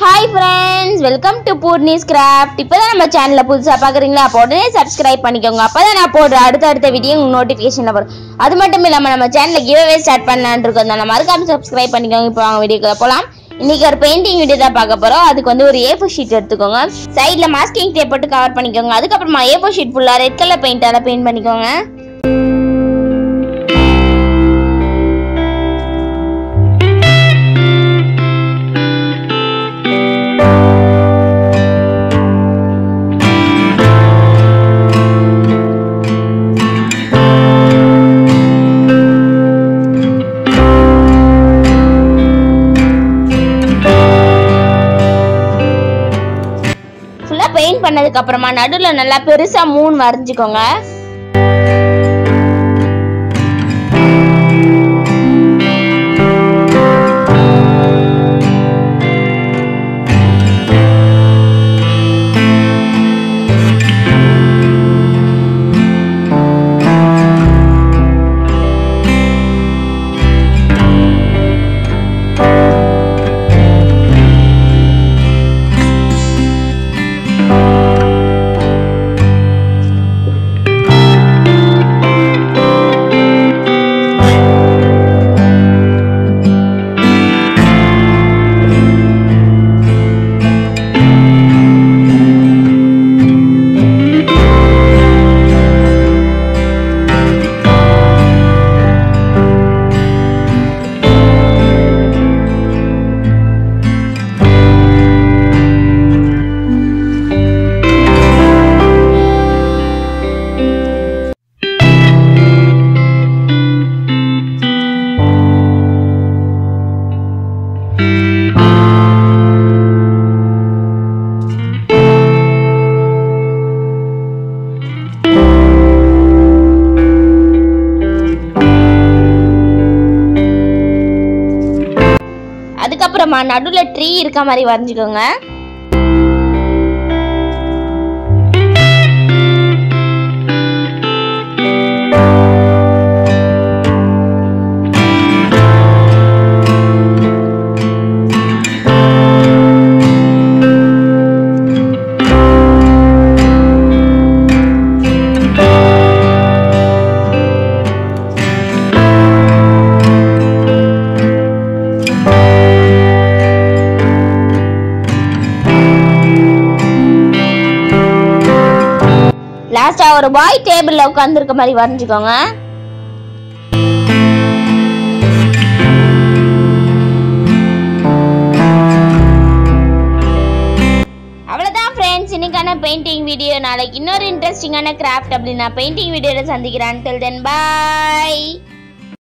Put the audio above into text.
Hi friends, welcome to poorni's craft. இப்பதான் நம்ம சேனலை புதுசா பாக்குறீங்களா? அப்ப உடனே subscribe பண்ணிக்கோங்க. அப்பதான் நான் போடுற அடுத்த வீடியோ உங்களுக்கு நோட்டிஃபிகேஷன்ல வரும். அது மட்டும் இல்லாம நம்ம சேனல்ல giveaway ஸ்டார்ட் பண்ணலாம்னு இருக்கோம். நம்ம மறக்காம subscribe பண்ணிக்கோங்க. இப்போ வாங்க வீடியோக்குள்ள போலாம். இன்னைக்கு ஒரு பெயிண்டிங் வீடியோ தான் பார்க்க போறோம். அதுக்கு வந்து ஒரு A4 ஷீட் எடுத்துக்கோங்க. சைடுல மாஸ்கிங் டேப் போட்டு கவர் பண்ணிக்கோங்க. அதுக்கு அப்புறமா A4 ஷீட் ஃபுல்லா ரெட் கலர் பெயிண்டால பெயிண்ட் பண்ணிக்கோங்க. பெயிண்ட் பண்ணதுக்கு அப்புறமா நடுவுல நல்லா பெருசா மூணு வரைஞ்சுக்கோங்க. அதுக்கப்புறமா நடுவுல ட்ரீ இருக்க மாதிரி வரைஞ்சுக்கோங்க. லாஸ்டா ஒரு பாய் டேபிள்ல உட்கார்ந்திருக்க மாதிரி வரைஞ்சுக்கோங்க. அவ்வளவுதான் ஃப்ரெண்ட்ஸ் இன்னைக்கான பெயிண்டிங் வீடியோ. நாளைக்கு இன்னொரு இன்ட்ரெஸ்டிங்கான கிராஃப்ட் அப்படின்னா பெயிண்டிங் வீடியோல சந்திக்கிறேன். Till then, bye.